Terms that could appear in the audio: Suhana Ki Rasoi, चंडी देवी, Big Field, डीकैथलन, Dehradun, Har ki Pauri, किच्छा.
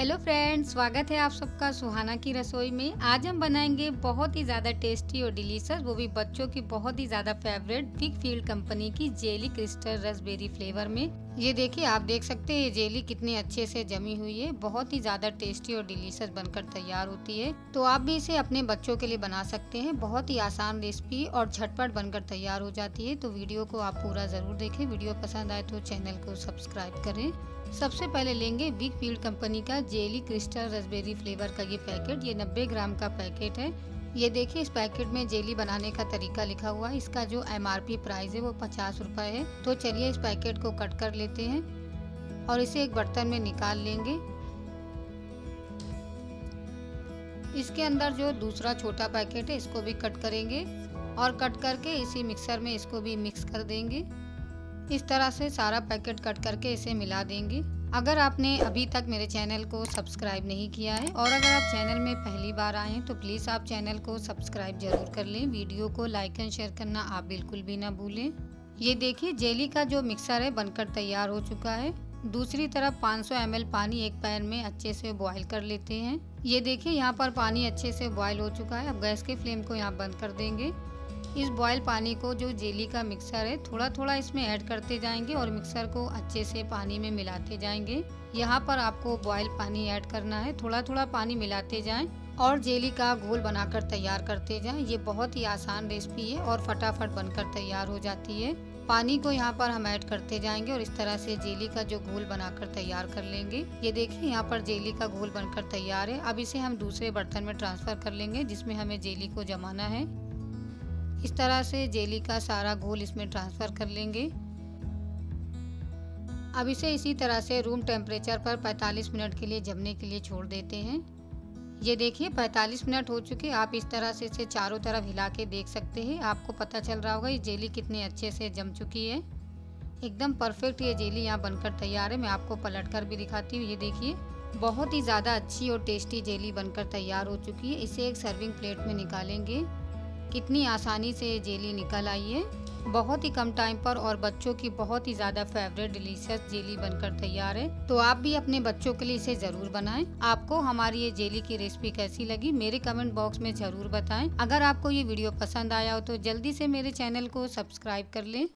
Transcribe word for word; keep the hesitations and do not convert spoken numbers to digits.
Hello friends, स्वागत है आप सबका सुहाना की रसोई में। आज हम बनाएंगे बहुत ही ज़्यादा टेस्टी और डिलीशियस, वो भी बच्चों की बहुत ही ज़्यादा फेवरेट बिग फील्ड कंपनी की जेली क्रिस्टल रसबेरी फ्लेवर में। ये देखिए, आप देख सकते हैं ये जेली कितने अच्छे से जमी हुई है। बहुत ही ज़्यादा टेस्टी और डिलीशियस बनकर तैयार होती है, तो आप भी इसे अपने बच्चों के लिए बना सकते हैं। बहुत ही आसान रेसिपी और झटपट बनकर तैयार हो जाती है। तो वीडियो को आप पूरा ज़रूर देखें। वीडियो पसंद आए तो चैनल को सब्सक्राइब करें। सबसे पहले लेंगे बिग फील्ड कंपनी का जेली क्रिस्टल रसबेरी फ्लेवर का ये पैकेट। ये नब्बे ग्राम का पैकेट है। ये देखिए, इस पैकेट में जेली बनाने का तरीका लिखा हुआ है। इसका जो एम आर पी प्राइस है वो पचास रुपये है। तो चलिए इस पैकेट को कट कर लेते हैं और इसे एक बर्तन में निकाल लेंगे। इसके अंदर जो दूसरा छोटा पैकेट है इसको भी कट करेंगे और कट करके इसी मिक्सर में इसको भी मिक्स कर देंगे। इस तरह से सारा पैकेट कट करके इसे मिला देंगे। अगर आपने अभी तक मेरे चैनल को सब्सक्राइब नहीं किया है और अगर आप चैनल में पहली बार आए हैं तो प्लीज़ आप चैनल को सब्सक्राइब जरूर कर लें। वीडियो को लाइक एंड शेयर करना आप बिल्कुल भी ना भूलें। ये देखिए, जेली का जो मिक्सर है बनकर तैयार हो चुका है। दूसरी तरफ पाँच सौ एम एल पानी एक पैन में अच्छे से बॉयल कर लेते हैं। ये देखिए, यहाँ पर पानी अच्छे से बॉयल हो चुका है। अब गैस के फ्लेम को यहाँ बंद कर देंगे। इस बॉयल पानी को जो जेली का मिक्सर है थोड़ा थोड़ा इसमें ऐड करते जाएंगे और मिक्सर को अच्छे से पानी में मिलाते जाएंगे। यहाँ पर आपको बॉयल पानी ऐड करना है। थोड़ा थोड़ा पानी मिलाते जाएं और जेली का घोल बनाकर तैयार करते जाएं। ये बहुत ही आसान रेसिपी है और फटाफट बनकर तैयार हो जाती है। पानी को यहाँ पर हम ऐड करते जाएंगे और इस तरह से जेली का जो घोल बनाकर तैयार कर लेंगे। ये देखिए, यहाँ पर जेली का घोल बनकर तैयार है। अब इसे हम दूसरे बर्तन में ट्रांसफर कर लेंगे जिसमें हमें जेली को जमाना है। इस तरह से जेली का सारा घोल इसमें ट्रांसफ़र कर लेंगे। अब इसे इसी तरह से रूम टेम्परेचर पर पैंतालीस मिनट के लिए जमने के लिए छोड़ देते हैं। ये देखिए, पैंतालीस मिनट हो चुके। आप इस तरह से इसे चारों तरफ हिला के देख सकते हैं। आपको पता चल रहा होगा ये जेली कितने अच्छे से जम चुकी है। एकदम परफेक्ट ये जेली यहाँ बनकर तैयार है। मैं आपको पलट कर भी दिखाती हूँ। ये देखिए, बहुत ही ज़्यादा अच्छी और टेस्टी जेली बनकर तैयार हो चुकी है। इसे एक सर्विंग प्लेट में निकालेंगे। कितनी आसानी से जेली निकल आई है। बहुत ही कम टाइम पर और बच्चों की बहुत ही ज़्यादा फेवरेट डिलीशियस जेली बनकर तैयार है। तो आप भी अपने बच्चों के लिए इसे ज़रूर बनाएं। आपको हमारी ये जेली की रेसिपी कैसी लगी मेरे कमेंट बॉक्स में ज़रूर बताएं। अगर आपको ये वीडियो पसंद आया हो तो जल्दी से मेरे चैनल को सब्सक्राइब कर लें।